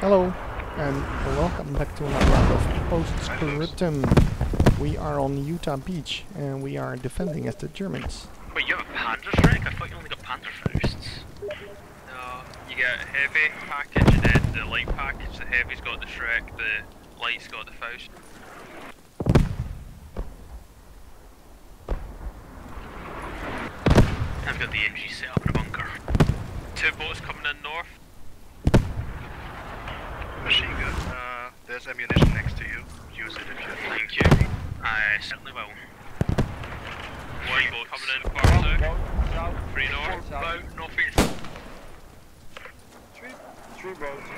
Hello, and welcome back to another round of Post Scriptum. We are on Utah Beach, and we are defending as the Germans. Wait, you have a Panther Shrek? I thought you only got Panzerfausts. No, you get a heavy package and then the light package. The heavy's got the Shrek, the light's got the Faust. I've got the MG set up in a bunker. Two boats coming in north. Machine gun. There's ammunition next to you. Use it if you think. Thank you. I certainly will. One boat coming in far south. Three north. Boat northeast. Three boats.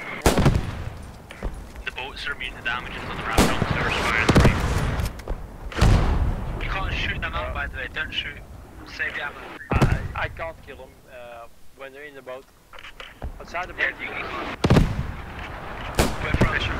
The boats are immune to damages on the Raptors. They're firing. You can't shoot them up, by the way. Don't shoot. Save the ammo. I can't kill them when they're in the boat. Outside the boat. Yeah, out. Here they come.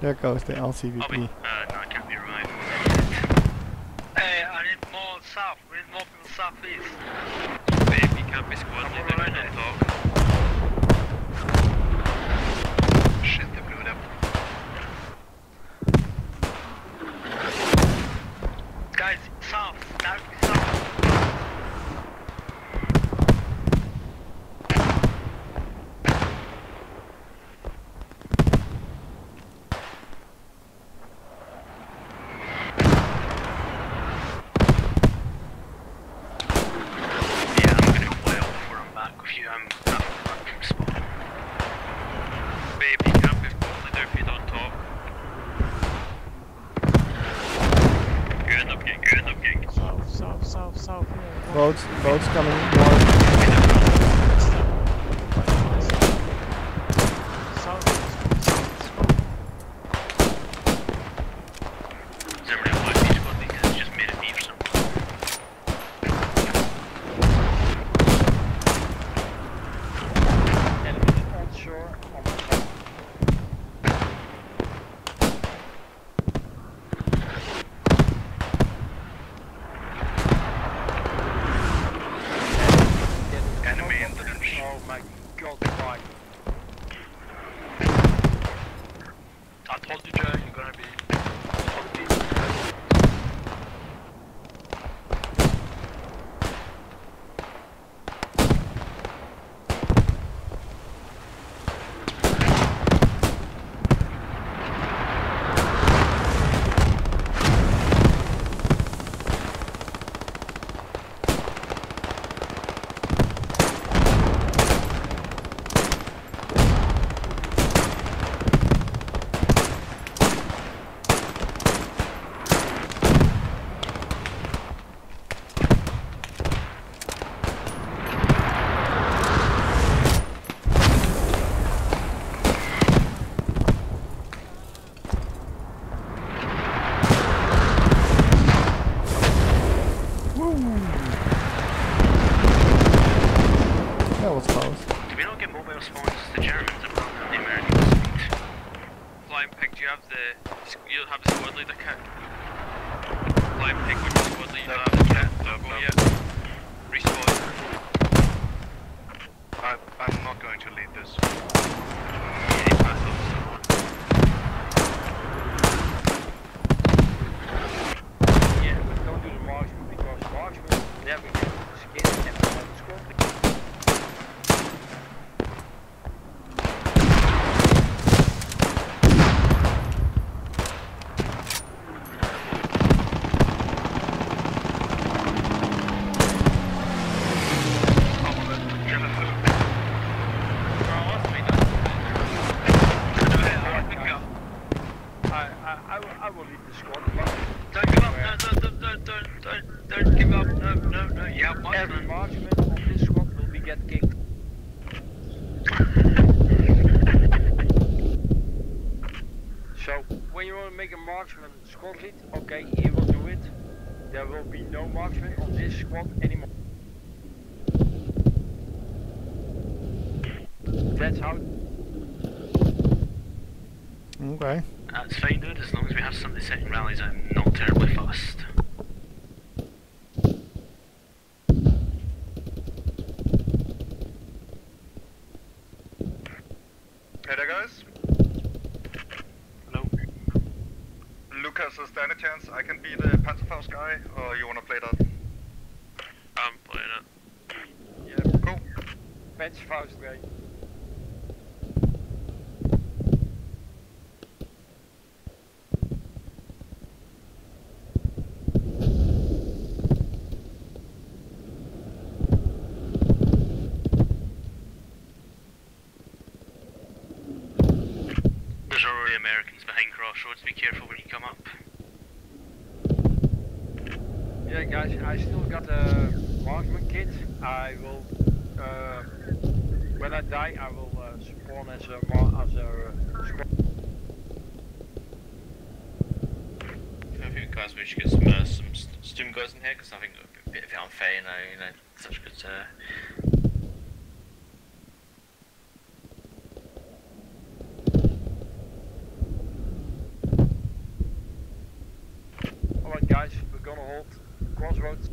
There goes the LCVP. No, I can't be revived. Hey, I need more south. We need more people southeast. Baby, can't be squad leader, I don't talk. Shit, they blew it up. south. Yeah. Boats coming north. South. Somebody watch these boats because it just made a beat or something. Enemy on shore. Okay, he will do it. There will be no marksman on this squad anymore. That's how. Okay. That's fine, dude. As long as we have somebody setting rallies, I'm not terribly fast. Hey there, guys. Is there any chance I can be the Panzerfaust guy, or you wanna play that? I'm playing it. Yeah, cool. Panzerfaust guy. There's already Americans behind crossroads, be careful when you come up. Yeah guys, I still got the marksman kit. I will, when I die, I will spawn as a squad. I think guys we should get some Sturm guys in here because I think a bit of it unfair, you know such good. Alright guys, we're gonna hold. Crossroads.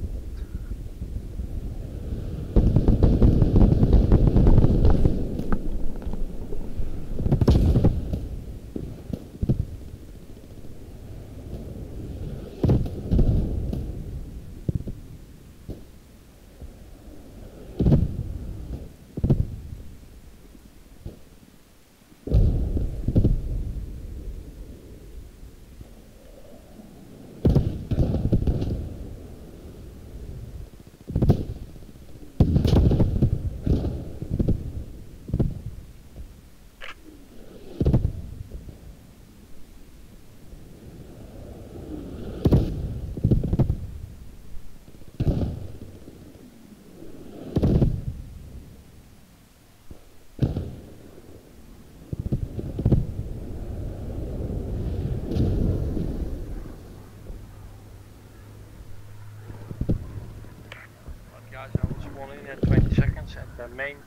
the main.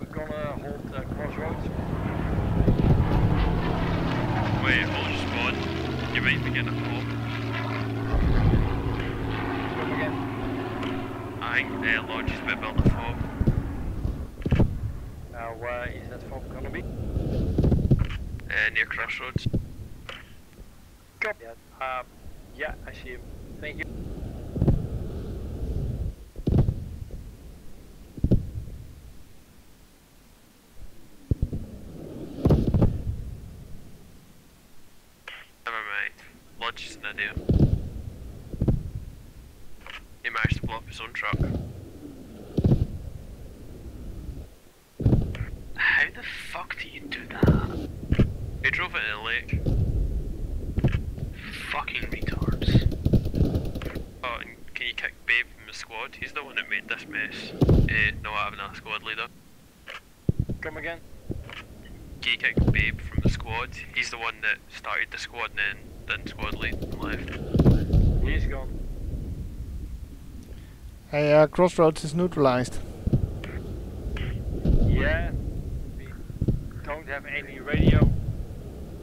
We're gonna hold the crossroads. Wait, hold your spot. You may begin a form. Come again? I think the lodge has been built a form. Now, where is that form gonna be? Near crossroads. Copy that. Yeah, I see him. Thank you. He managed to blow up his own truck. How the fuck do you do that? He drove it in the lake. Fucking retards. Oh, and can you kick Babe from the squad? He's the one that made this mess. No, I haven't asked squad leader. Come again? Can you kick Babe from the squad? He's the one that started the squad and then squad lead and left. He's gone. Hey, crossroads is neutralized. Yeah, we don't have any radio.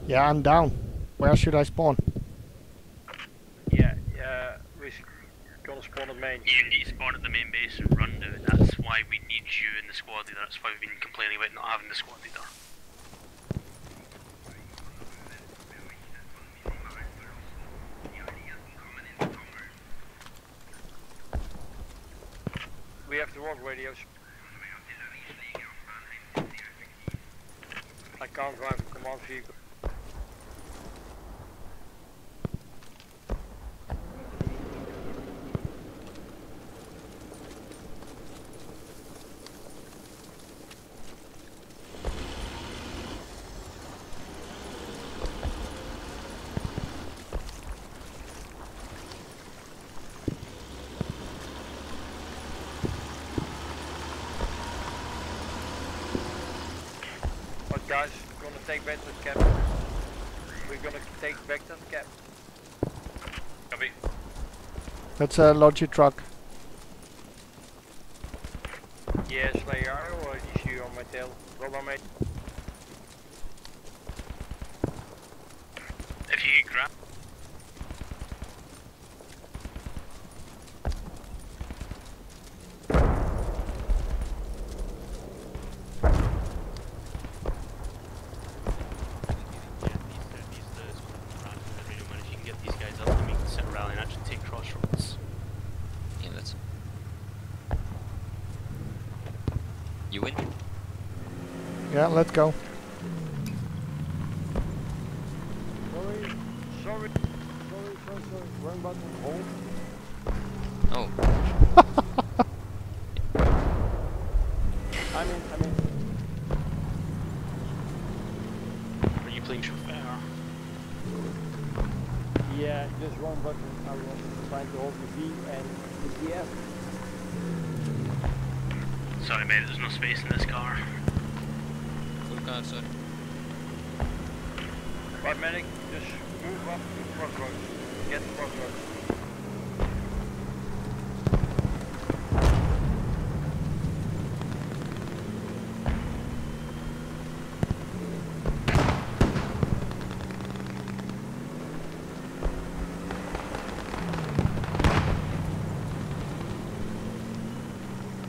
Yeah, I'm down. Where should I spawn? Yeah, we're gonna spawn at main. You need to spawn at the main base and run now. That's why we need you in the squad leader. That's why we've been complaining about not having the squad leader. We have to walk radios. I can't drive a command vehicle. Guys, we're gonna take back that camp. We're gonna take back that camp. Copy. That's a logi truck. Yes, they are. What is you on my tail? Roll on me. If you can grab. Yeah, let's go. Sorry, wrong button, hold. Oh. I'm in. Are you playing chauffeur? Yeah, just wrong button. I was trying to hold the V and the F. Sorry, mate, there's no space in this car. Oh, sorry. Right, medic, just move up to the crossroads. Get the crossroads.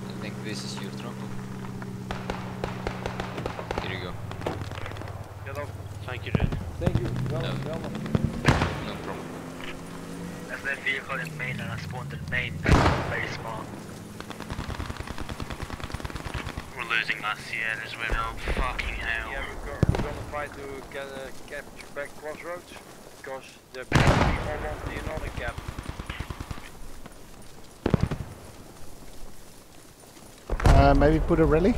I think this is your truck. Thank you, dude. Thank you. Well done. No problem. There's that vehicle in Maine and I spawned in Maine. Very smart. We're losing that Sierra as well. Fucking hell. Yeah, we're gonna fight to get a capture back crossroads. Because the people want the another cap. Maybe put a rally?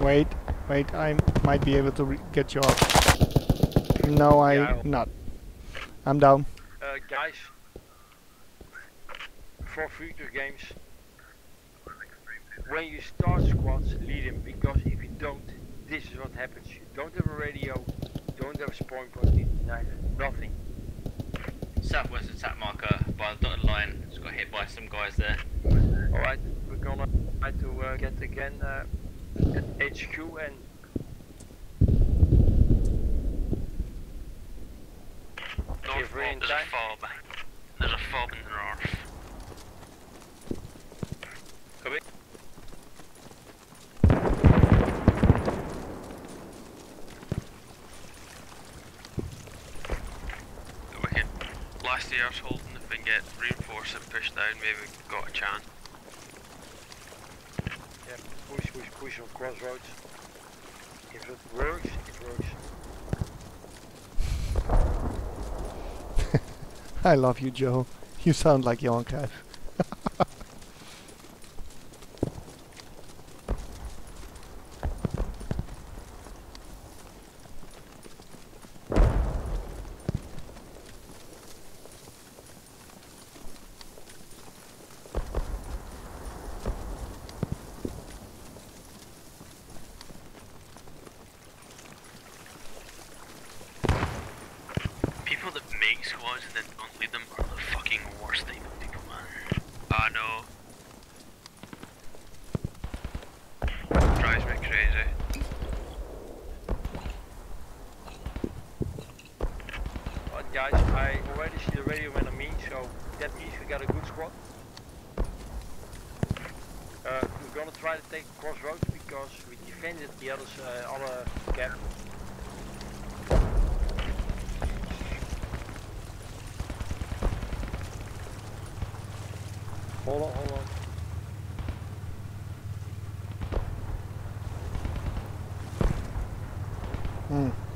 Wait, wait, I might be able to get you up. No, I'm not. I'm down. Guys, for future games, when you start squads, lead them, because if you don't, this is what happens. You don't have a radio, don't have a spawn point, neither, nothing. Southwest attack marker by the dotted line, just got hit by some guys there. Alright, we're gonna try to get again at HQ and... North, we're in time. There's a fob in the north. Holding, if we can get reinforced and pushed down, maybe we've got a chance. Yeah, push, push, push on crossroads. If it works, it works. I love you, Joe. You sound like Johan Cruyff.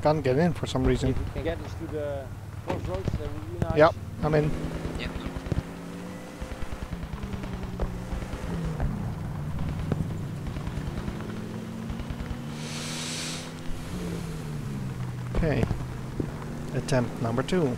Can't get in for some reason. If you can get us to the crossroads, that would be nice. Yep, I'm in. Yep. Okay. Attempt number 2.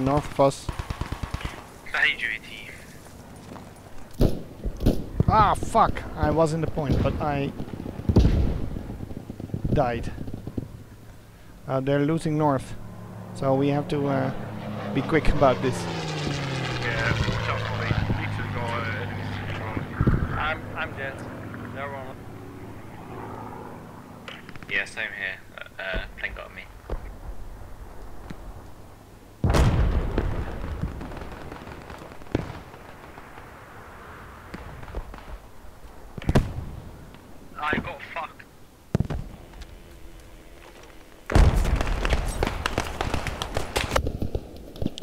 North of us. Behind you, AT. Ah, fuck! I was in the point, but I died. They're losing north, so we have to be quick about this. I'm dead. They're on. Yeah, same here. Plane got me.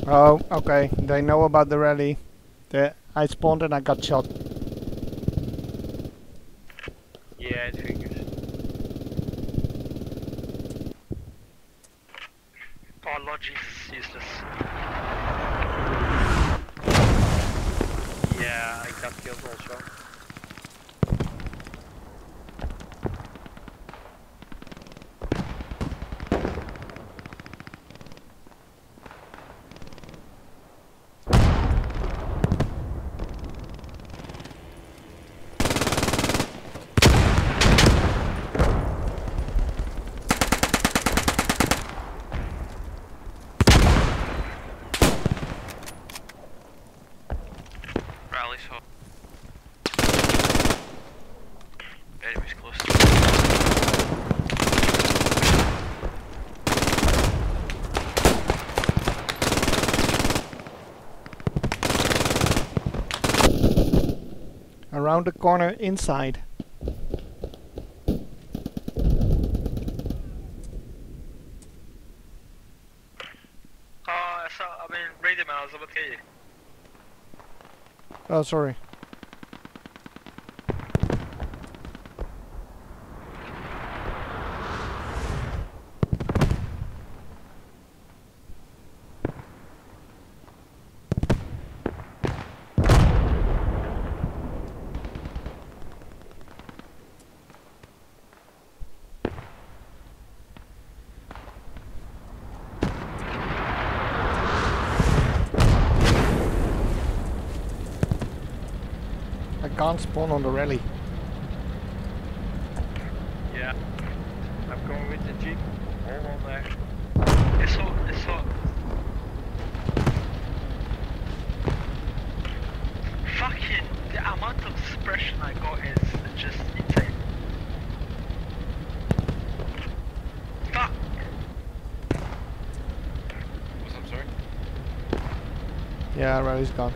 Oh, okay. They know about the rally. I spawned and I got shot. Yeah, it figures. Our logic is useless. Yeah, I got killed also. Around the corner inside. Oh, I saw, I mean, read him, I was about to kill you. Oh, sorry. Can't spawn on the rally. Yeah, I'm going with the jeep. Hold on there. It's hot, it's hot. Fucking the amount of suppression I got is just insane. Fuck! What's up, sorry? Yeah, rally's gone.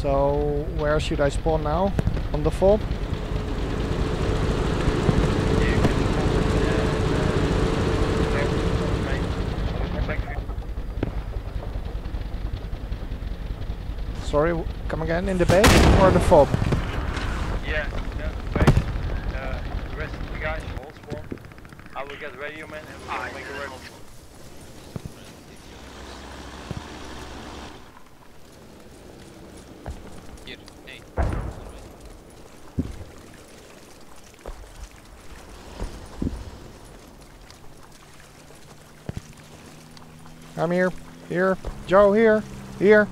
So, where should I spawn now? On the fob? Sorry, come again, in the base or the fob? Yeah, the base. The rest of the guys will spawn. I will get radio man and we will make a record. I'm here, here, Joe here, here.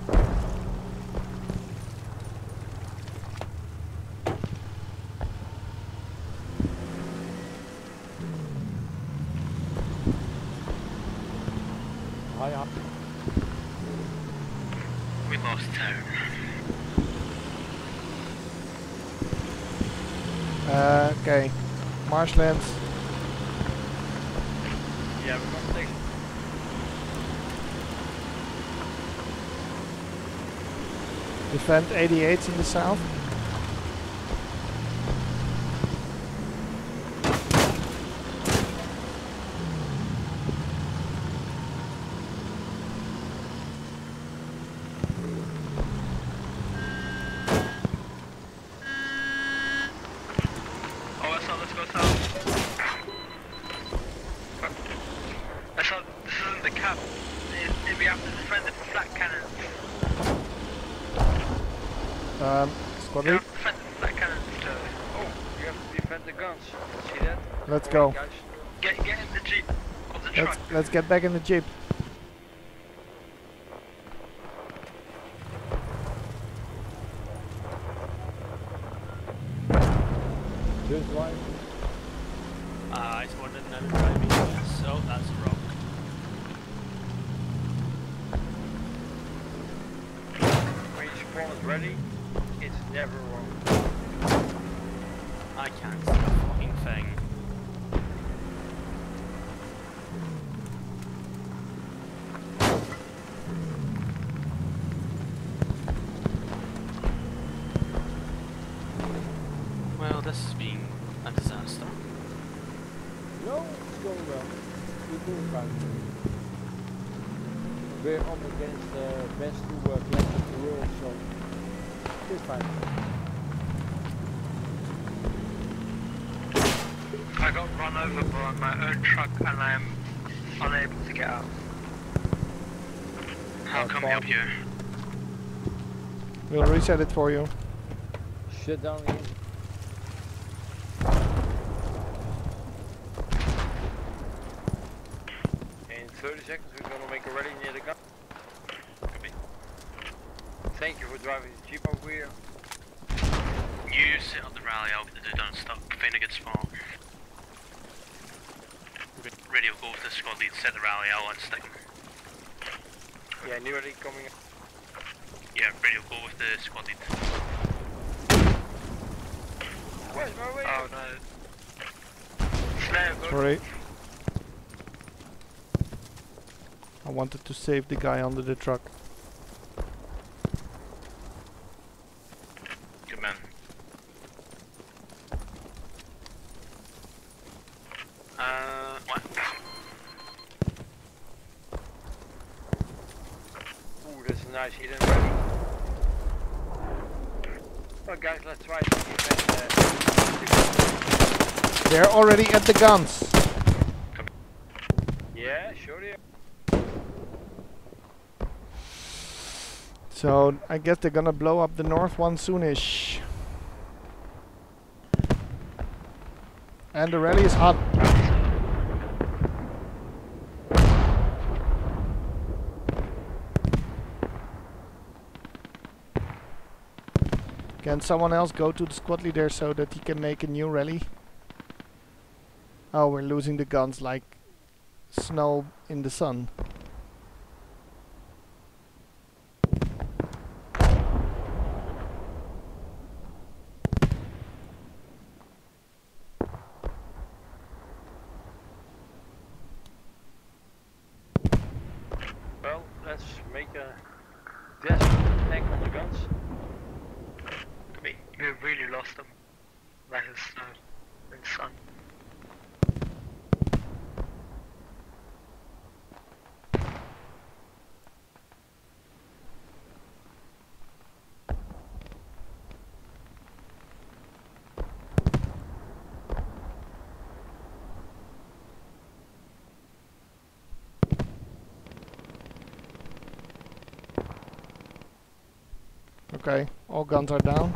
We lost town. Okay, marshlands. Yeah, we're gonna take. Defend 88s in the south. Let's go. Get in the jeep. Let's get back in the jeep. Just drive. I just wanted another driving, so that's wrong. When your spawn is ready, it's never wrong. I can't see a fucking thing. We're up against the best who were left of the world, so we're fine. I got run over by my own truck and I'm unable to get out. How come help you? We'll reset it for you. Shit down here. In 30 seconds we're gonna make a rally near the gun. Thank you for driving the jeep over here. You sit on the rally, I hope that they don't stop. Finnegan's fault. Radio go to the squad lead, set the rally, I'll unstick them. Yeah, new rally coming up. Yeah, radio go with the squad lead. Where's my radio? Oh no. Sorry. I wanted to save the guy under the truck. Good man. What? Ooh, that's a nice hidden ready. Well guys, let's try to get that. They're already at the guns. Yeah, sure they are. So, I guess they're gonna blow up the north one soonish. And the rally is hot. Can someone else go to the squad leader so that he can make a new rally? Oh, we're losing the guns like snow in the sun. Well, let's make a desperate attack on the guns. We really lost them, like the snow and sun. Okay, all guns are down.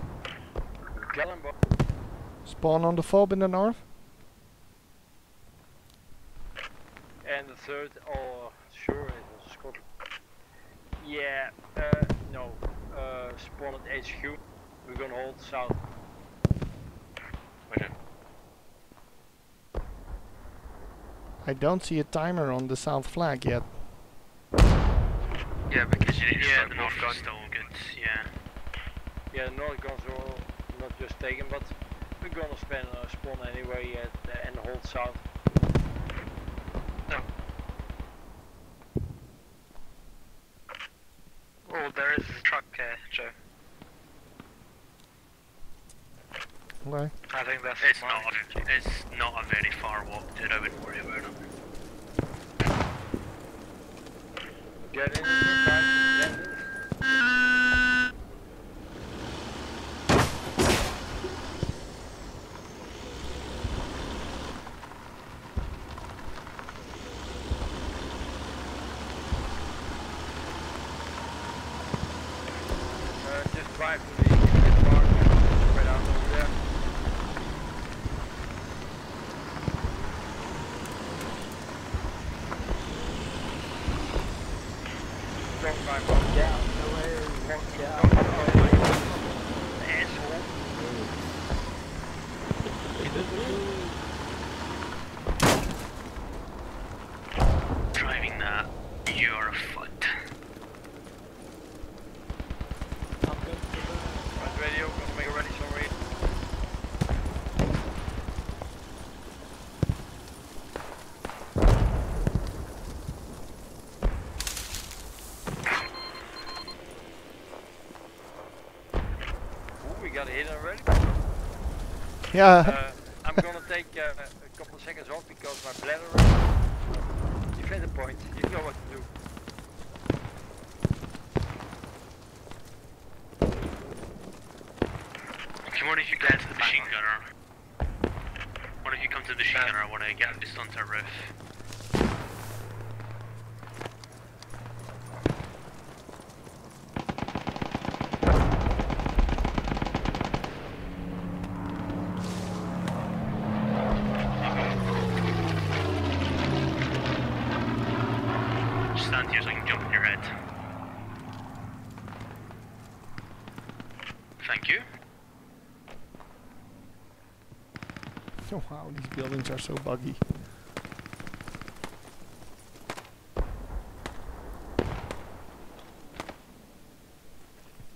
Spawn on the fob in the north. And the third, oh sure it was Scotland. Yeah, no. Spawn at HQ. We're gonna hold south. Okay. I don't see a timer on the south flag yet. Yeah, because you didn't start the north guns. Yeah. Yeah, the north guns are all not just taken, but we're gonna spawn anyway and hold south. No. Oh, there is a truck there, Joe. Okay. I think that's it's not a very far walk, dude. I wouldn't worry about it. Get in the truck, get in. Yeah. I'm gonna take a couple of seconds off because my bladder is. Defend the point, you know what to do. What if you get to the machine gunner? What if you come to the machine gunner, I want to get this onto roof. Buildings are so buggy.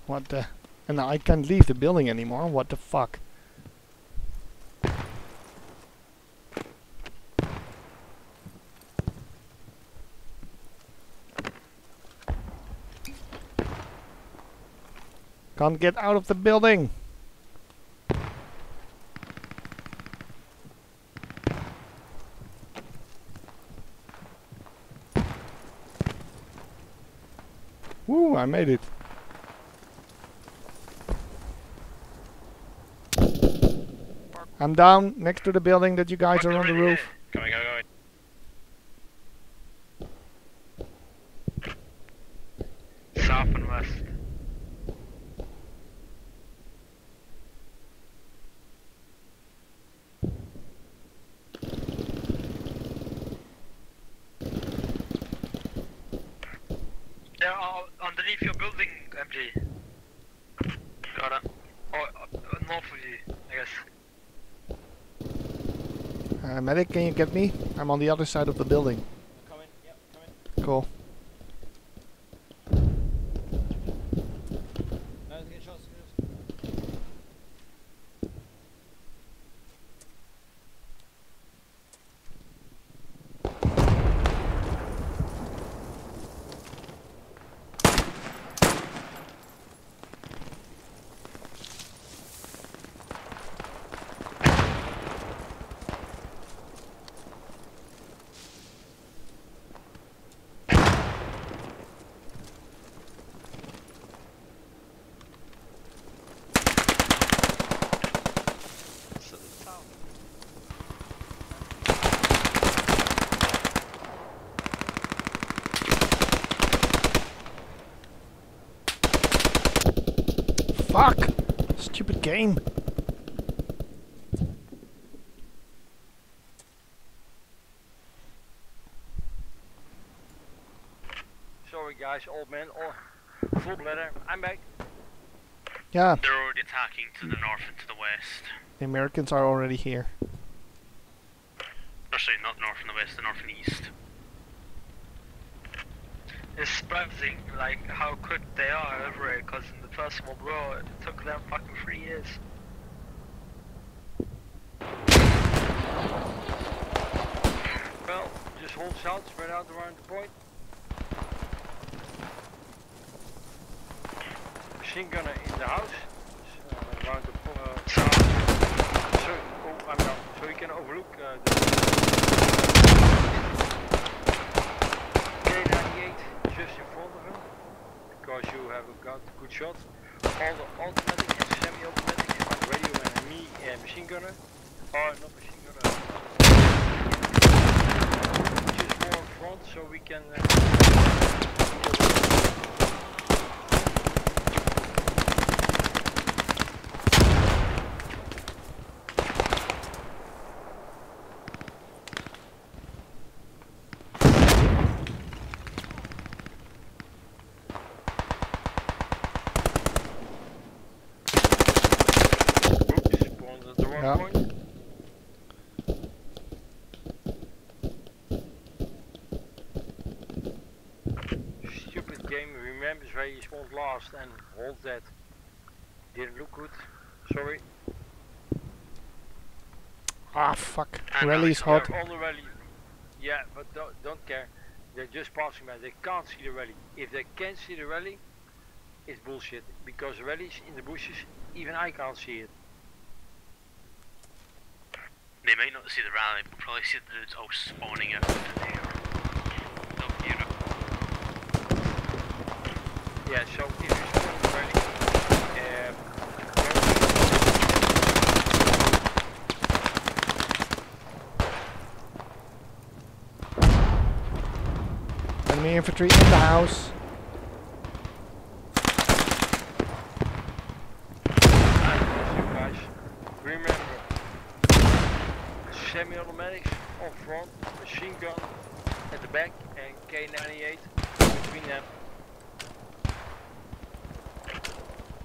What the? And I can't leave the building anymore. What the fuck? Can't get out of the building. I made it. I'm down next to the building that you guys are on the roof. Go. South and west. Underneath your building, MG. Got it. Or north of you, I guess. Medic, can you get me? I'm on the other side of the building. Coming, yep, coming. Cool. No, get shots, get shots. Fuck! Stupid game! Sorry guys, old man, or full bladder, I'm back. Yeah. They're already attacking to the north and to the west. The Americans are already here. Actually, not north and the west, the north and east. It's surprising, like, how quick they are over it, because in the First World War, it took them fucking 3 years. Well, just hold shots, spread out around the point. Machine gunner in the house. Around the south. So, oh, I'm down. So you can overlook the K-98 just in front of him. Because you have got good shots. All the automatic and semi-automatic and radio and me and machine gunner. Or not machine gunner. Just more in front so we can. You spawned last and hold that. Didn't look good. Sorry. Ah fuck. Rally's hot. On the rally. Yeah, but don't care. They're just passing by. They can't see the rally. If they can see the rally, it's bullshit. Because the rally's in the bushes, even I can't see it. They may not see the rally, but probably see the dudes all spawning out there. Yeah, so if you're still running, Enemy infantry in the house. Remember, semi-automatics on front, machine gun at the back, and K98 between them.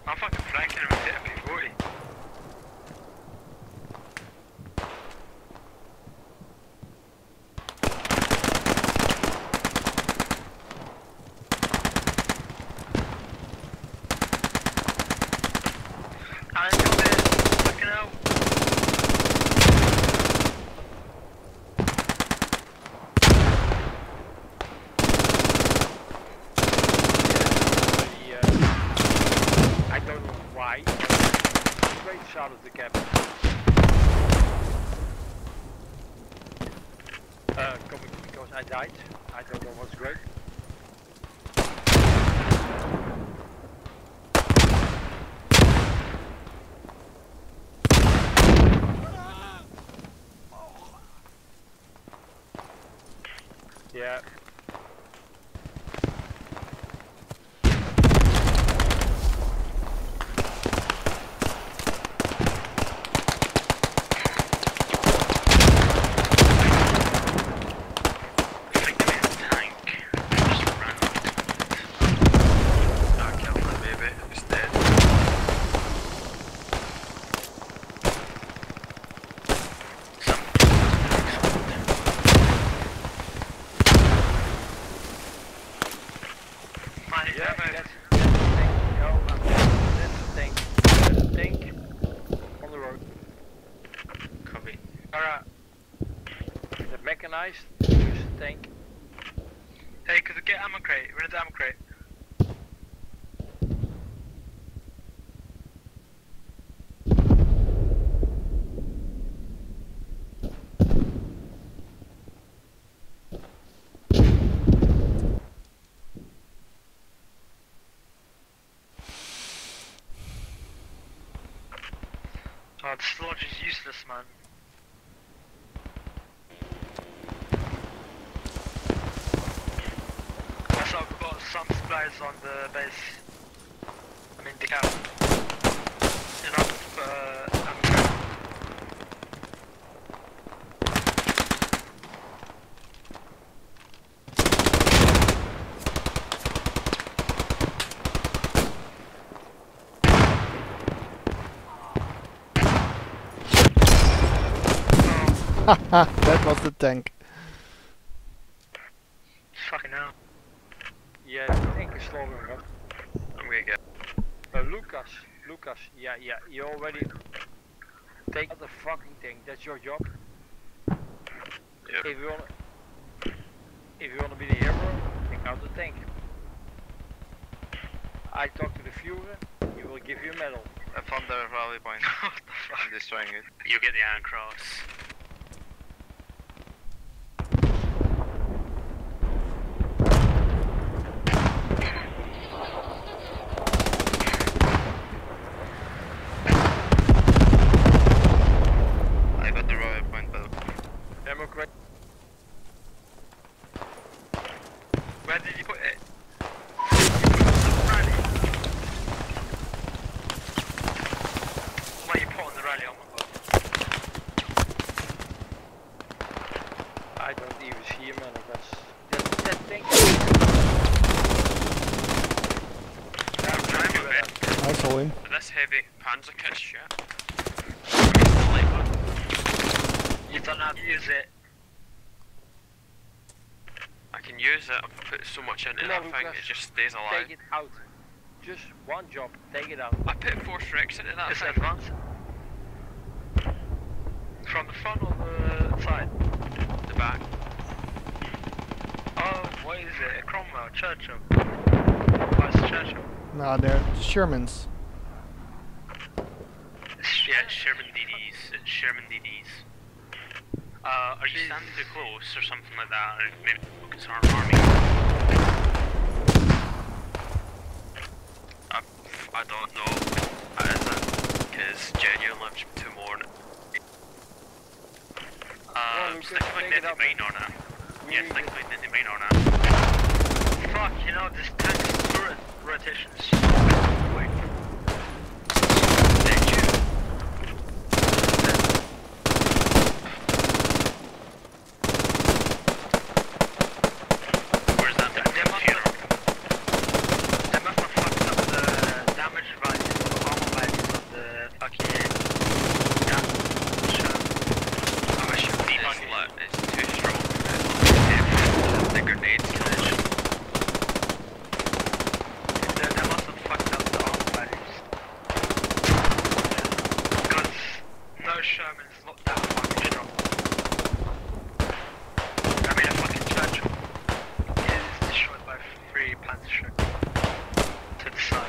I'm fucking flanking with the MP40. Yeah. Oh, this lodge is useless, man. Also, I've got some supplies on the base. I mean, the camp. Enough, that was the tank. Fucking hell. Yeah, the tank is longer, huh? I'm gonna get Lucas, yeah, you already take out the fucking tank, that's your job. Yep. If you wanna be the hero, take out the tank. I talk to the Fuhrer, he will give you a medal. I found the rally point. What the fuck? I'm destroying it. You get the Iron Cross. Panzer catch shot. You don't have to use it. I can use it, I've put so much into that thing, it just stays alive. Take it out. Just one job, take it out. I put 4 Shreks into that thing. Advanced. From the front or the side? The back. Oh, what is it? Cromwell, Churchill. What's Churchill? No, they're Shermans. Yeah, it's Sherman DDs. It's Sherman DDs. Are you standing too close or something like that? Or maybe it's our army. I don't know. Because genuinely I've just 2 more on it. Stick a magnetic mine on it. Yeah, stick a magnetic mine on it. direction. To the side.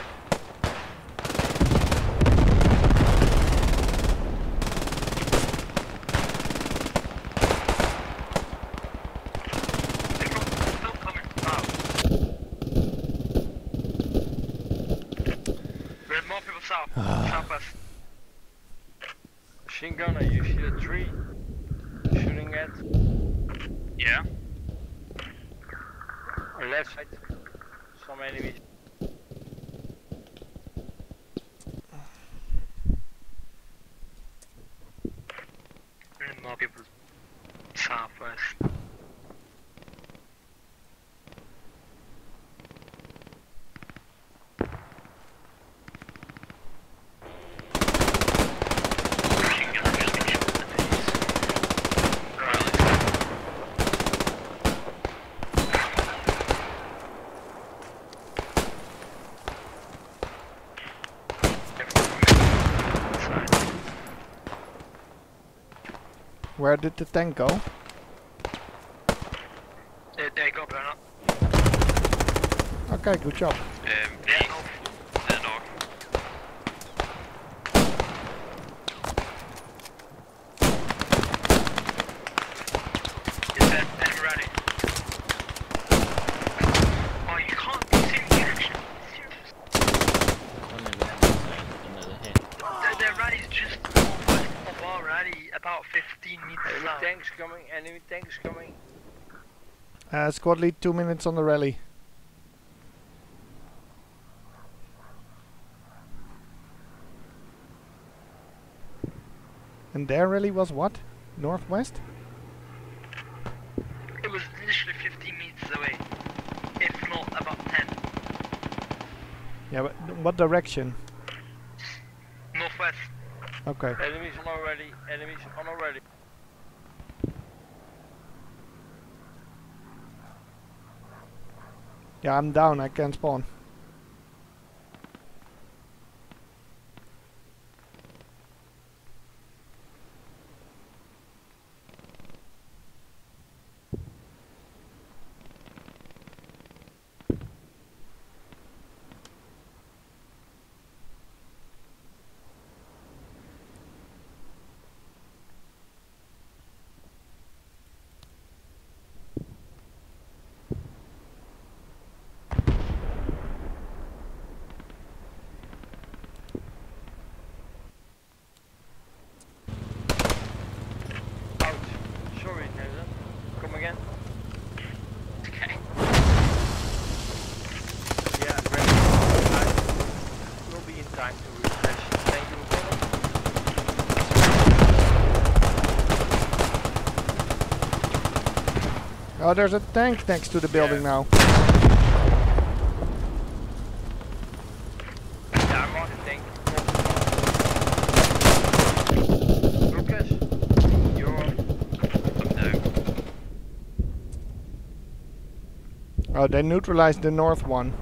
Machine gunner, you see a tree shooting at? Yeah. On left side, some enemies. And more people southwest. Where did the tank go? They go burn up. Okay, good job. Yeah, north. They're north. Is that tank ready? Oh, you can't be seeing the action. Their rally's just off our rally, about 15 meters. Enemy tanks coming, enemy tanks coming. Squad lead, 2 minutes on the rally. And their rally was what? Northwest? It was literally 15 meters away. If not, about 10. Yeah, but what direction? Northwest. Okay. Enemies on already, enemies on already. Yeah, I'm down, I can't spawn. Oh, there's a tank next to the building now. Yeah, I'm on the tank. Lucas, you're on. Oh, they neutralized the north one.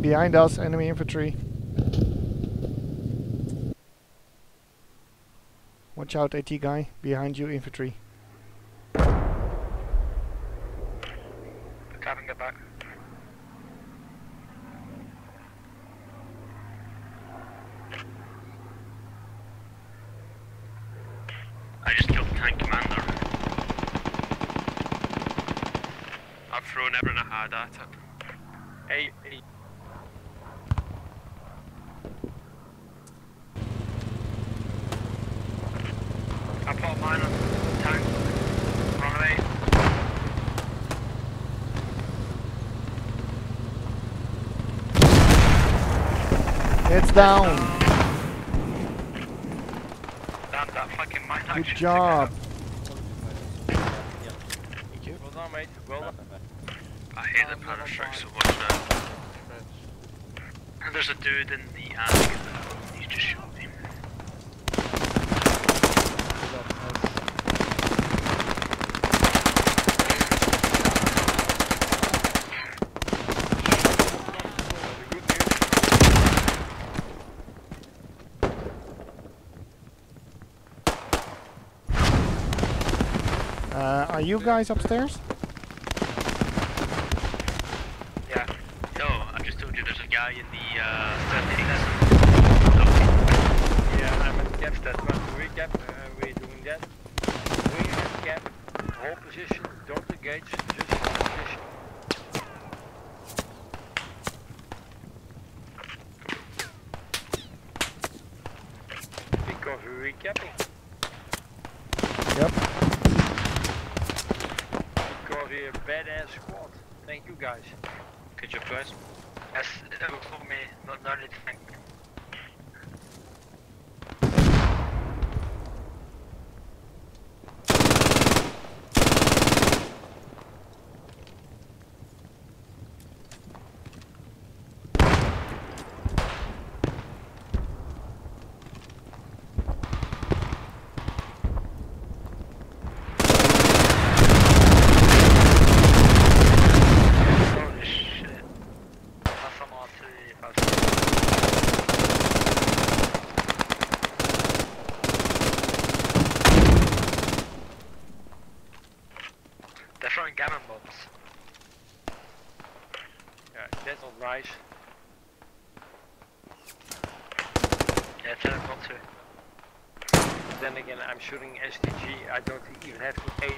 Behind us, enemy infantry. Watch out, AT guy. Behind you, infantry. Coming back. I just killed the tank commander. I've thrown everything I had at him. Hey. I put mine on the tank. Run away. It's down. Good job. Well done, mate. Well done. I hate the Parastrox so much now. There's a dude in the attic. You just shot him. Are you guys upstairs? Yeah. No, I just told you there's a guy in the yeah, I'm at camp statement. Recap, we're doing that. We're at camp, hold position, don't engage, just hold position. Because we're recapping. We're a badass squad. Thank you guys. Good job guys. Yes, that was for me, not only thank you. Shooting SDG, I don't even have to aim.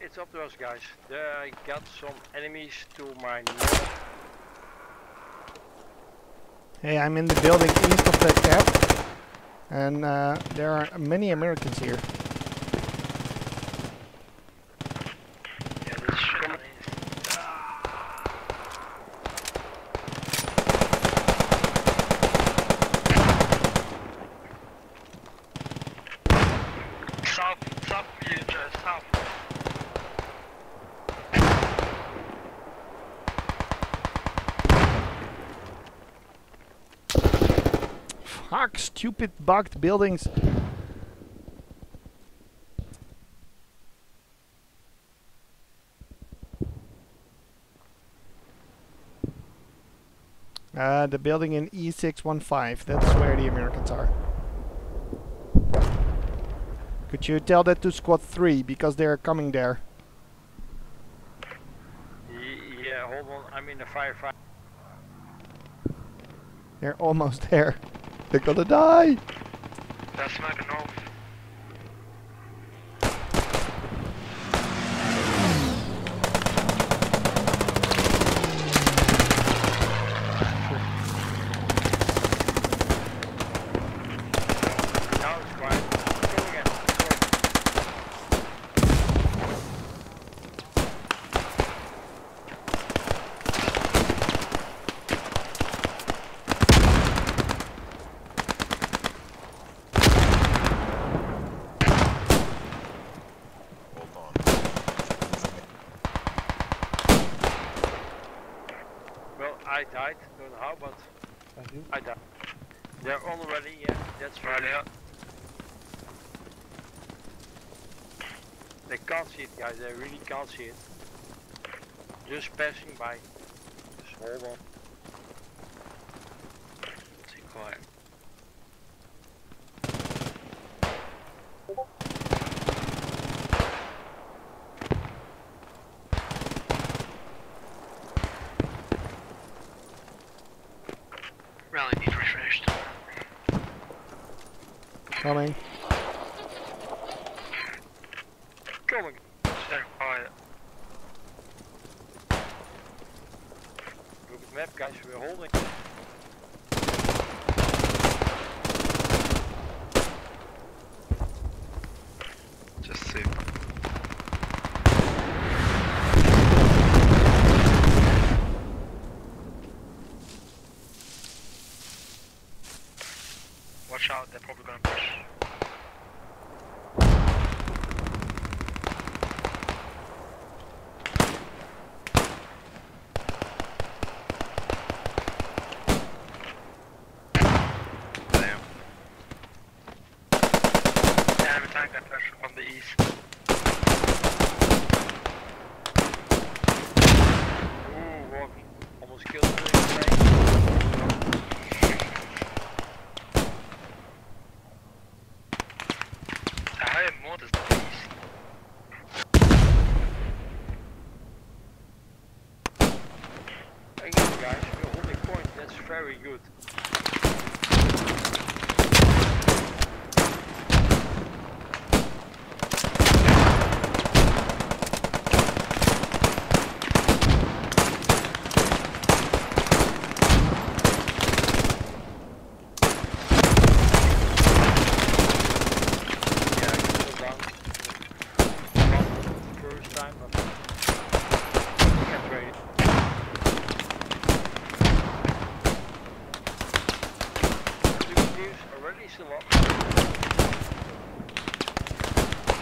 It's up to us guys. There I got some enemies to my north. Hey, I'm in the building east of the cap, and there are many Americans here. Stupid bugged buildings. The building in E615, that's where the Americans are. Could you tell that to squad 3 because they're coming there? Yeah, hold on, I'm in the firefight. They're almost there. They're gonna die! That's not enough. Now it's quiet. Go again. I died, don't know how, but I died. They're all ready, yeah, that's right. They can't see it, guys, they really can't see it. Just passing by. Just hold on. Stay quiet. Rally needs refreshed. Coming. Coming. Stay quiet. Look at the map, guys, we're holding.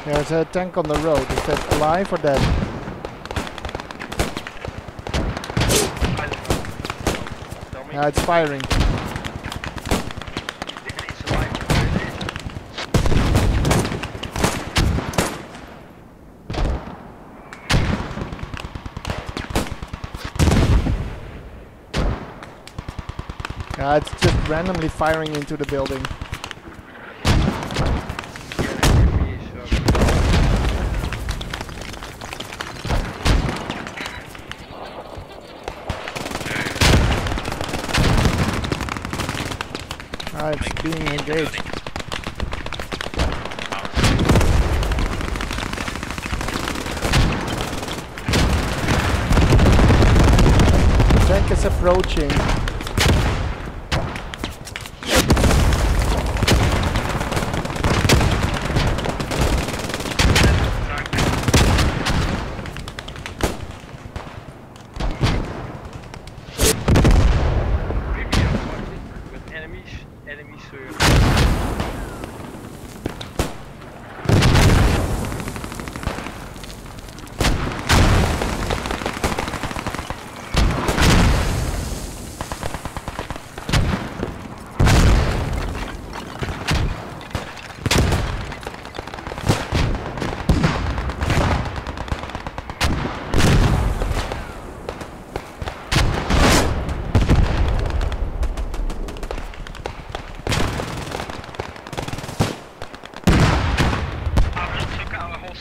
There's a tank on the road. Is that alive or dead? Yeah, it's firing. Yeah, it's just randomly firing into the building. It's being engaged. The tank is approaching.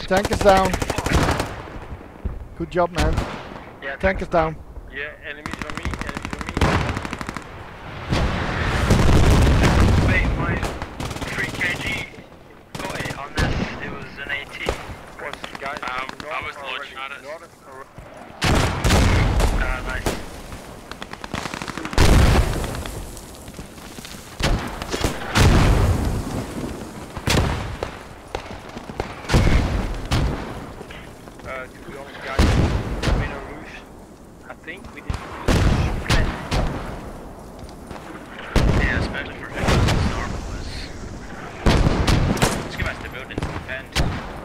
Tank is down. Good job, man. Yeah, tank is down. Yeah, enemies on me, Wait, my 3kg got it on this. It was an 18. What's the guy? I was launching at it. Nice.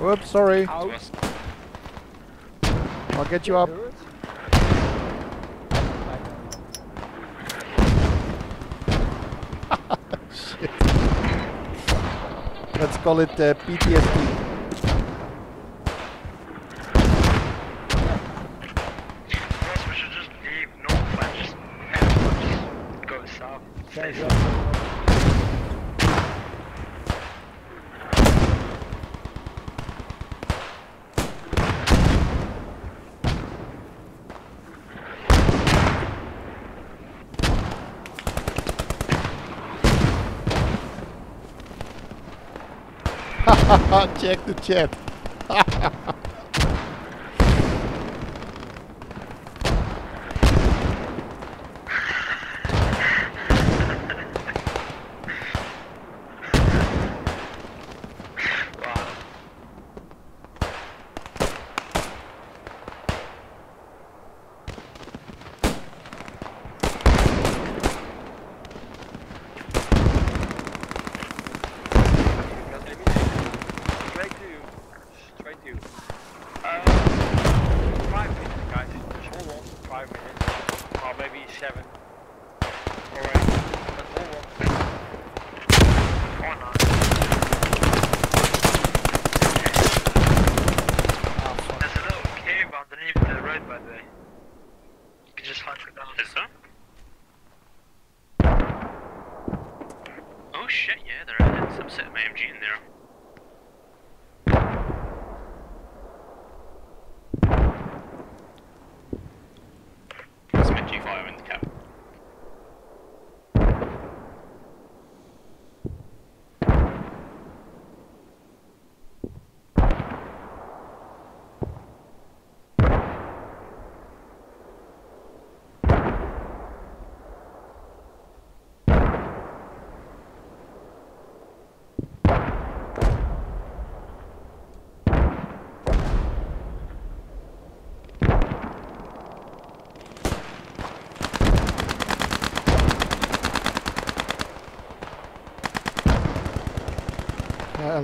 Oops, sorry. Out. I'll get you up. Shit. Let's call it PTSD. Charge up. Check the chat.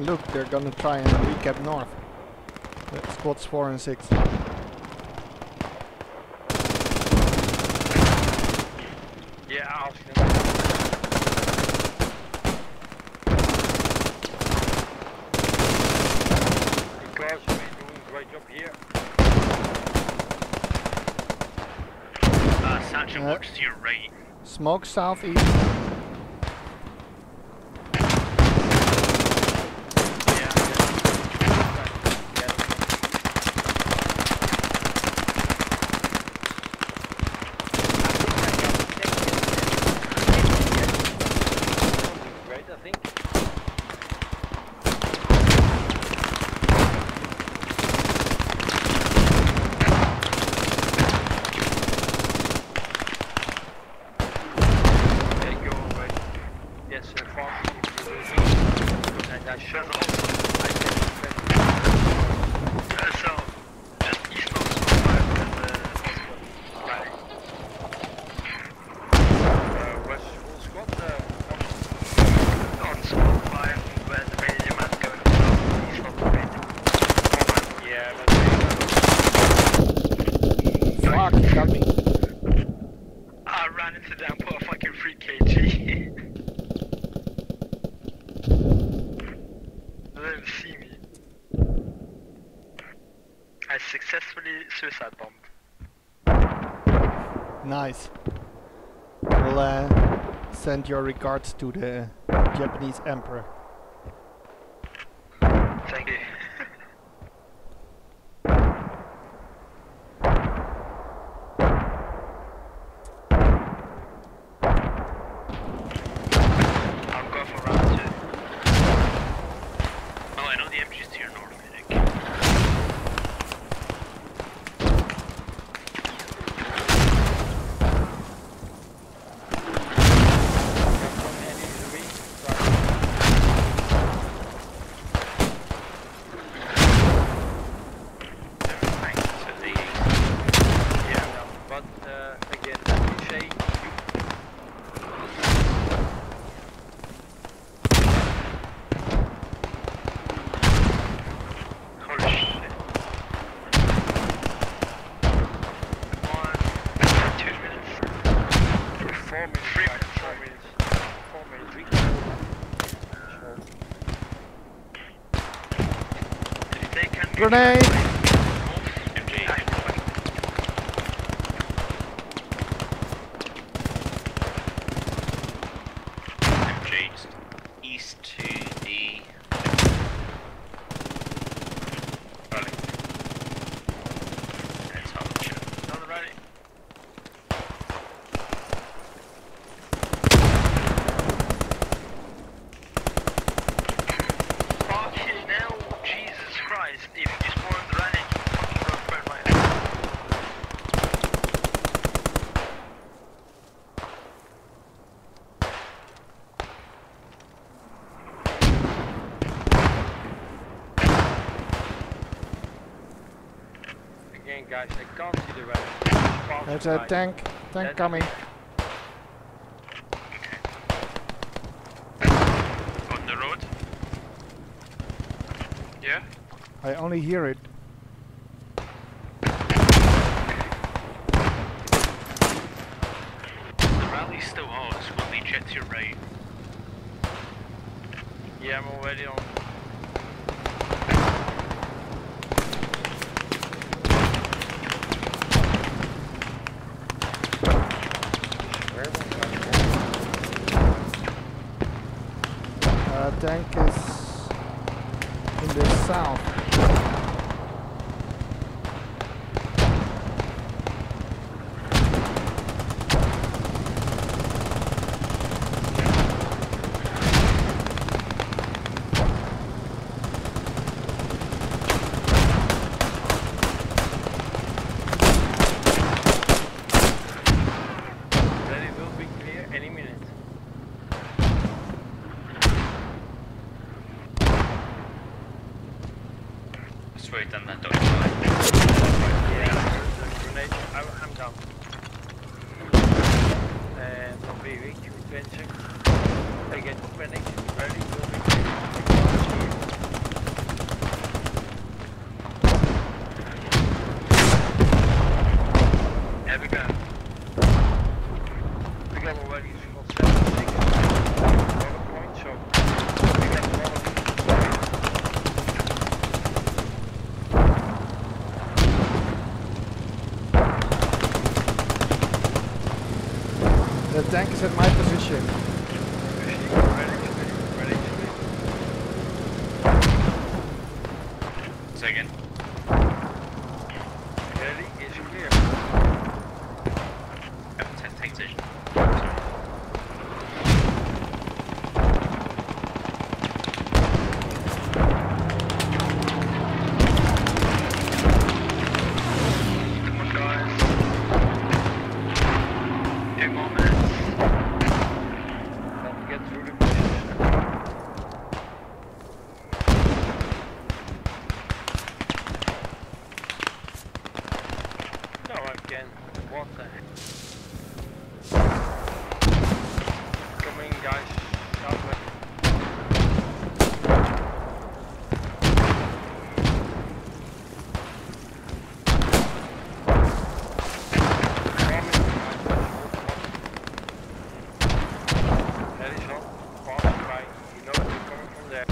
Look, they're gonna try and recap north. Squads 4 and 6. Yeah, I'll see them. Because we're doing a great job here. Satchel, watch to your right. Smoke southeast. Nice. We'll send your regards to the Japanese Emperor. Thank you. I'll go for round 2. Oh, I know the MG's to your north, medic. Grenade! just east to the... Rolling. That's how it should be. On the right. Guys, I can't see the red. There's a tank coming. On the road? Yeah? I only hear it. The rally's still ours, we'll need jet to your right. Yeah, I'm already on. Tank is in the south. Ready will be clear any minute. Wait on that door. Yeah, I'm down. And I'll be weak with venture. I get panic. Ready to be. Heavy gun. We got already full seconds. 1 point, so. The tank is at my position. Ready. Second. Ready is clear. Tank position. What the heck? Come in, guys. Southwest. That is not far right. You know they're coming from there.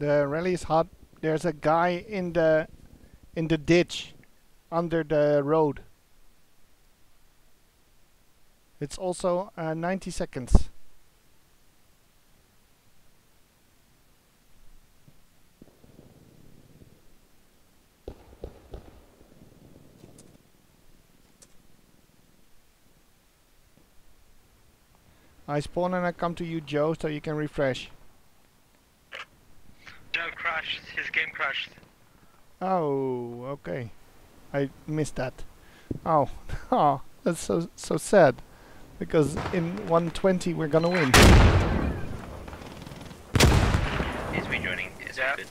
The rally is hot. There's a guy in the ditch under the road. It's also 90 seconds. I spawn and I come to you, Joe, so you can refresh. crashed. His game crashed. Oh, okay. I missed that. Oh, oh, that's so sad. Because in 120 we're gonna win. He's rejoining. It's good.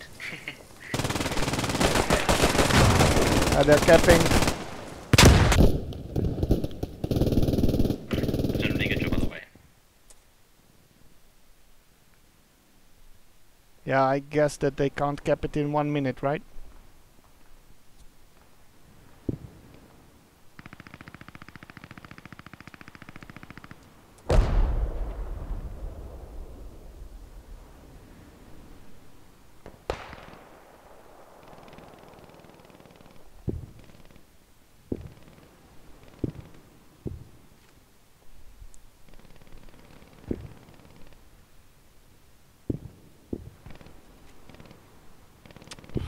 They're capping. Yeah, I guess that they can't cap it in 1 minute, right?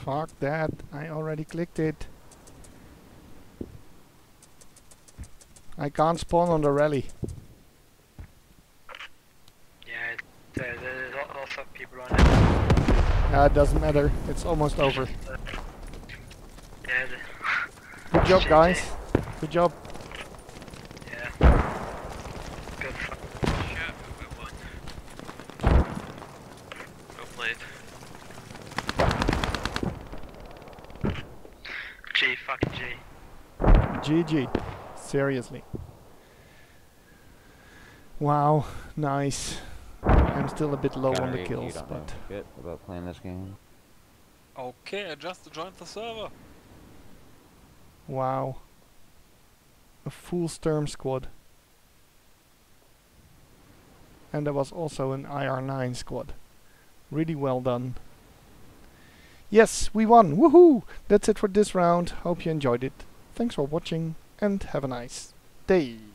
Fuck that, I already clicked it. I can't spawn on the rally. Yeah, there's lots of people on it. Nah, it doesn't matter, it's almost over. Good job, guys. Good job. Yeah. Good one. Well played. G, fucking G. GG. Seriously. Wow, nice. I'm still a bit low on the kills, but... I don't know shit about playing this game. Okay, I just joined the server. Wow. A full Sturm squad. And there was also an IR9 squad. Really well done. Yes, we won! Woohoo! That's it for this round. Hope you enjoyed it. Thanks for watching and have a nice day.